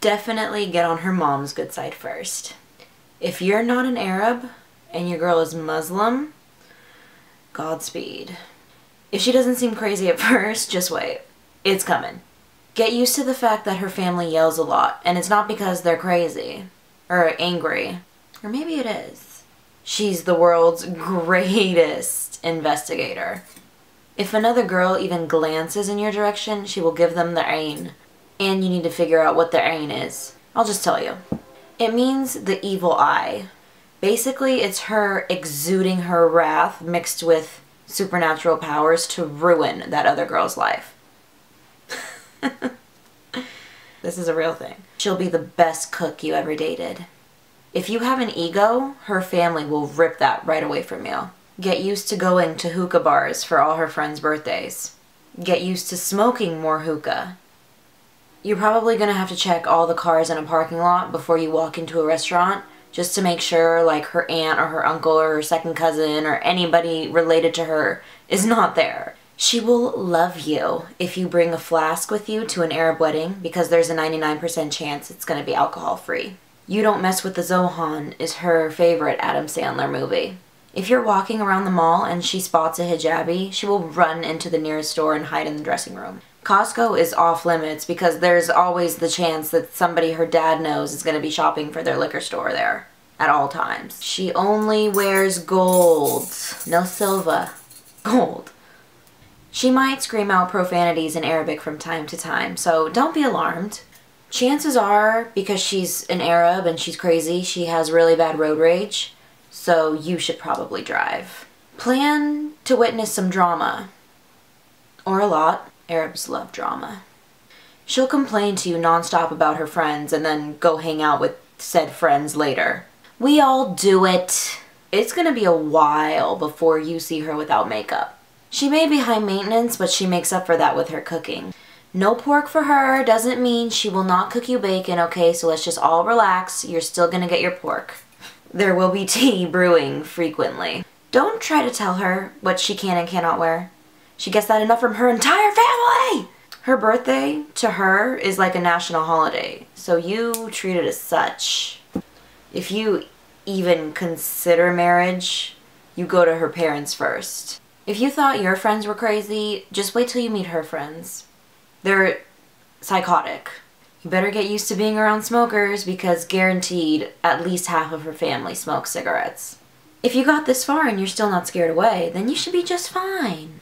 definitely get on her mom's good side first. If you're not an Arab and your girl is Muslim, Godspeed. If she doesn't seem crazy at first, just wait. It's coming. Get used to the fact that her family yells a lot, and it's not because they're crazy or angry. Or maybe it is. She's the world's greatest investigator. If another girl even glances in your direction, she will give them the ayn. And you need to figure out what the ayn is. I'll just tell you. It means the evil eye. Basically, it's her exuding her wrath mixed with supernatural powers to ruin that other girl's life. This is a real thing. She'll be the best cook you ever dated. If you have an ego, her family will rip that right away from you. Get used to going to hookah bars for all her friends' birthdays. Get used to smoking more hookah. You're probably gonna have to check all the cars in a parking lot before you walk into a restaurant, just to make sure like her aunt or her uncle or her second cousin or anybody related to her is not there. She will love you if you bring a flask with you to an Arab wedding, because there's a 99% chance it's gonna be alcohol free. You Don't Mess with the Zohan is her favorite Adam Sandler movie. If you're walking around the mall and she spots a hijabi, she will run into the nearest store and hide in the dressing room. Costco is off limits because there's always the chance that somebody her dad knows is going to be shopping for their liquor store there at all times. She only wears gold. No silver. Gold. She might scream out profanities in Arabic from time to time, so don't be alarmed. Chances are, because she's an Arab and she's crazy, she has really bad road rage, so you should probably drive. Plan to witness some drama. Or a lot. Arabs love drama. She'll complain to you nonstop about her friends and then go hang out with said friends later. We all do it. It's gonna be a while before you see her without makeup. She may be high maintenance, but she makes up for that with her cooking. No pork for her doesn't mean she will not cook you bacon, okay? So let's just all relax. You're still gonna get your pork. There will be tea brewing frequently. Don't try to tell her what she can and cannot wear. She gets that enough from her entire family! Her birthday, to her, is like a national holiday, so you treat it as such. If you even consider marriage, you go to her parents first. If you thought your friends were crazy, just wait till you meet her friends. They're psychotic. You better get used to being around smokers, because guaranteed at least half of her family smokes cigarettes. If you got this far and you're still not scared away, then you should be just fine.